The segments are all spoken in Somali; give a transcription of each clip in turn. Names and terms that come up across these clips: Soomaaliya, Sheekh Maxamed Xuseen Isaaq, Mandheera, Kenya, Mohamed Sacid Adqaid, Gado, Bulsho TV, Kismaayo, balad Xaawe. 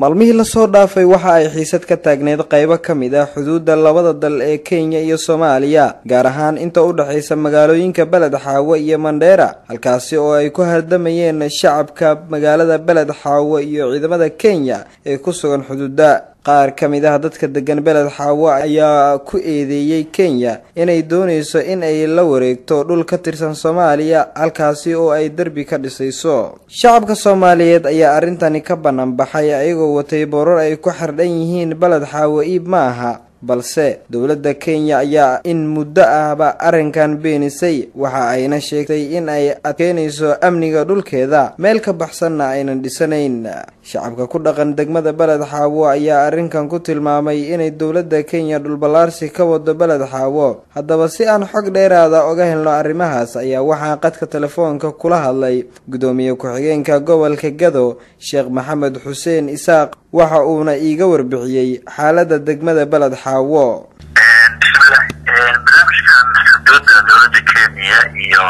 maalmihii la soo dhaafay waxa ay xiisad ka taagneed qayb ka mid ah xuduudda labada dal ee Kenya iyo Soomaaliya gaar ahaan inta u dhaxaysa magaalooyinka balad Xaawe iyo Mandheera halkaas oo ay ku hardamayeen shacabka magaalada balad Xaawe iyo ciidamada Kenya ee ku sugan xuduudda qaar ka mid ah dadka degan balad Xaawe ayaa ku eedeeyay Kenya inay doonayso in ay la wareegto dhul ka tirsan Soomaaliya halkaas oo ay darbi ka dhisayso shacabka Soomaaliyeed ayaa arintani ka banan baxay ayagoo watay boror ay ku xardhan yihiin balad Xaawe iib maaha balse dawladda Kenya ayaa in muddo ahba arrinkan beenisay waxa ayna sheegtay in ay adkeynayso amniga dhulkeeda meel ka baxsanna aynan dhisanayn shacabka ku dhaqan degmada balad Xaawe ayaa arrinkan ku tilmaamay inay dawladda Kenya dhul balaarsi ka wado balad Xaawe haddaba si aan xog dheeraada oga helno arrimahaas ayaa waxa qadka telefoonka kula hadlay gudoomiye ku-xigeenka gobolka Gado Sheekh Maxamed Xuseen Isaaq waxa uuna iiga warbixiyay xaaladda degmada balad Xaawe barnaamijkan xuduudda dowladda Kenya iyo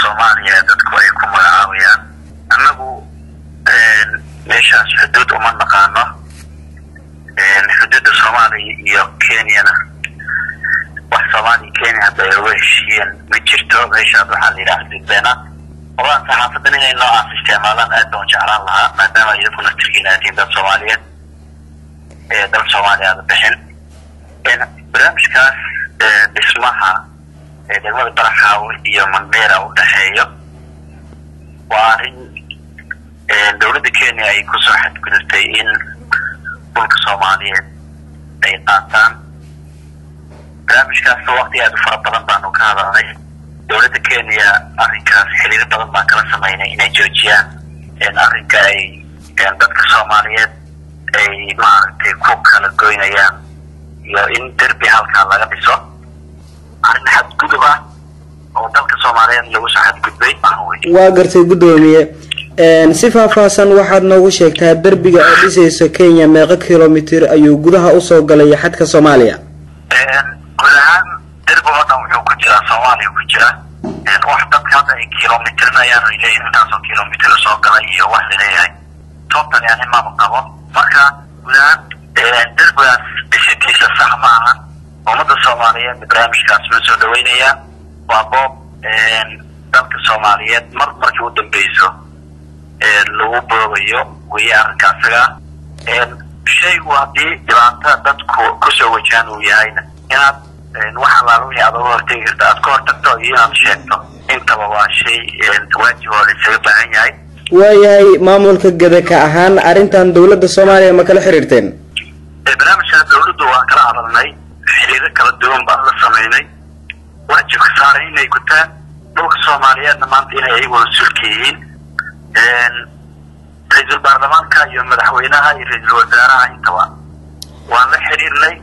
Soomaaliya dadku ay ku magacaabiyaan annagu meeshaas xuduud uma naqaano xuduudda Soomaaliya iyo Kenyana wax Soomaaliya Kenya bay u heshiiyeen ma jirto meeshaas waxaa la yidhaahdaa xuduud beenaad horaan saxaafadan inay noocaas isticmaalaan aad baan u jeclaan lahaa maadaama iyaguna tirginaadiin dad Soomaaliyeed دم سواليات بحن برامج كاس بسمعها دلوقتي برحاول يوم الميرا وتحية وعن دولة كينيا أي كسرحة كل تين بنك سوماليات أي قاتان برامج كاس وقت يا دفعة طلب عنو كان رأي دولة كينيا أريكاس حليل طلب ما كان سمعنا إنها جوجيا إن أريكا أي بنك سوماليات أي ما تكوب كلا قوينا يا إن دربي هالكان لا بيسو أنا حد قدوة أو دلك سوماليين لو سحد قدوة ما هو واقرت قدومية صفة فاسن واحد نوشة كتاب دربي قديسة سكينيا ميغا كيلومتر أيو قدها أصو قليا حد كسوماليا قدها دربي وضع وحوك جرا سوالي وجرا واحد هذا كيلومترنا يا رجلي انتاسو كيلومتر أصو قليا واحد ليه توبنا يعني ما بقبو marka gudahaan dalkaas bishkiisa sax ma aha ummadda Soomaaliyeed barnaamijkaas ma soo dhaweynaya waa boob dalka Soomaaliyeed markii u dambeysay lagu boobayo weerarkaasiga shay waadi dhibaato dadku ku soo wajahan uu yahayna inaad waxa la leeyahay adoo horteegta aad ka hortagto iyo aad sheegto intaba waa shay waajib oo la isaga baahan yahay وياي مامون كجدك أهان أرنتان دولة الصومالية ما كلا حريرتين. برنامج الدولة دوا كلا عضلناي حريرة كلا دون بعض الصوماليين وأجيب خسارين يكتان دولة الصومالية نمط إنها أيوة سلكيين. رئيس البرلمان كيوم مدحوينها رئيس الوزراء عين توا. وأنا حريرني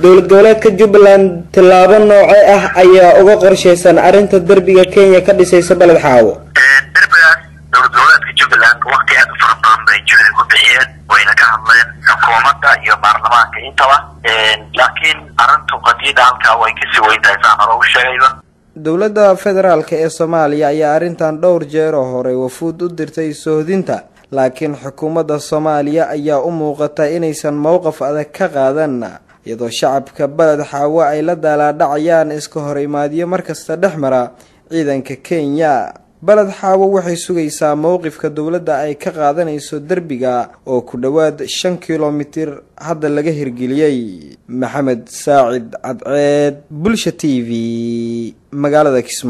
دولة قولاتك جبلان تلابان نوعي أيا أغاقر شيسان أرنت الدربية كينيا كدسي سبال الحاوة الدربية دولة قولاتك جبلان وقتي هذا فرطان بيجوني كبعيات وإن كان حكومة يا برلمان كإنتوا لكن أرنتو قديد عنك أو يكسي ويدا زعمرو الشغيبة دولة فدرال كالصومالية يا أرنتان دور جيرو هوري وفود درتي سودينتا لكن حكومة الصومالية يا أمو غتا إنيسان موقف أذاك كغادنا يدو شعب كبلد حواء لدى لا دعيان إسكو هوري مادية مركز تدحمرا إذن ككينيا balad Xaawe waxay sugaysaa mowqifka dawladda ay ka qaadanayso darbiga oo ku dhawaad 5 kilomitir hadda laga hirgeliyay Mohamed Sacid Adqaid Bulsho TV magaalada Kismaayo.